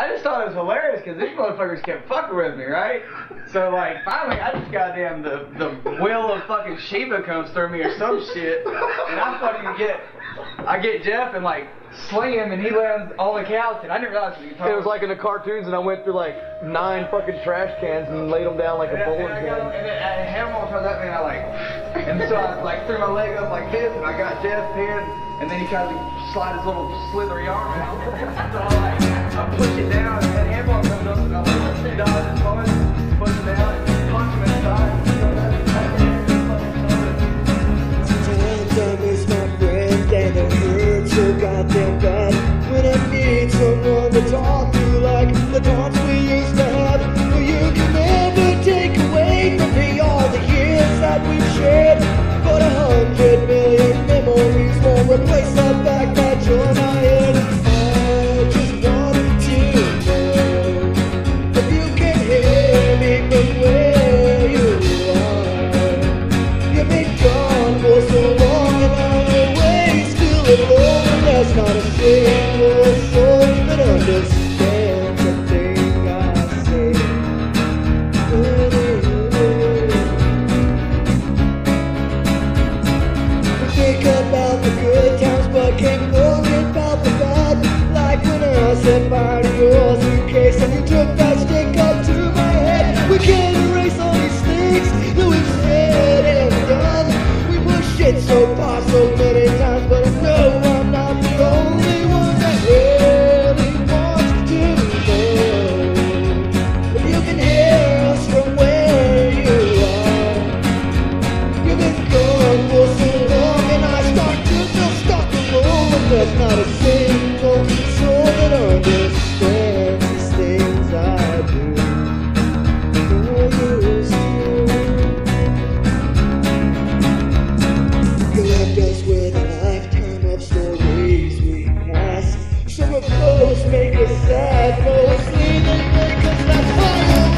I just thought it was hilarious because these motherfuckers kept fucking with me, right? So, like, finally, I just goddamn the will of fucking Sheba comes through me or some shit, and I get Jeff and, like, sling him, and he lands on the couch, and I didn't realize he was talking. It was like in the cartoons, and I went through, like, 9 fucking trash cans and laid them down like a bowling pin. And then Hamill comes at me, and I, like, and so I, like, threw my leg up like this, and I got Jeff's hand. And then he tried to slide his little slithery arm out. So I push it down, and that handball comes up, and I'm like, no, I just want to push it down and punch him inside. Sometimes it's my friend, and it hurts so goddamn bad. When I need someone to talk to, like the talks we used to have. Well, you can never take away from me all the years that we've shared. But 100 million memories won't replace the fact that you're not here. I just wanted to know if you can hear me from where you are. You've been gone for so long and I always feel alone. There's not a single soul that understands the thing I say. Think about the good times, but can't forget about the bad. Like when I said bye to your suitcase and you took that stick up to my head. We can't erase all these things that we've said and done. We were shit so far so many times, but I know I'm not the only one that really wants to know. But you can hear us from where you are. You've been gone for so long. There's not a single soul that understands these things I do. You left us with a lifetime of stories we passed. Some of those make us sad, mostly they make us laugh.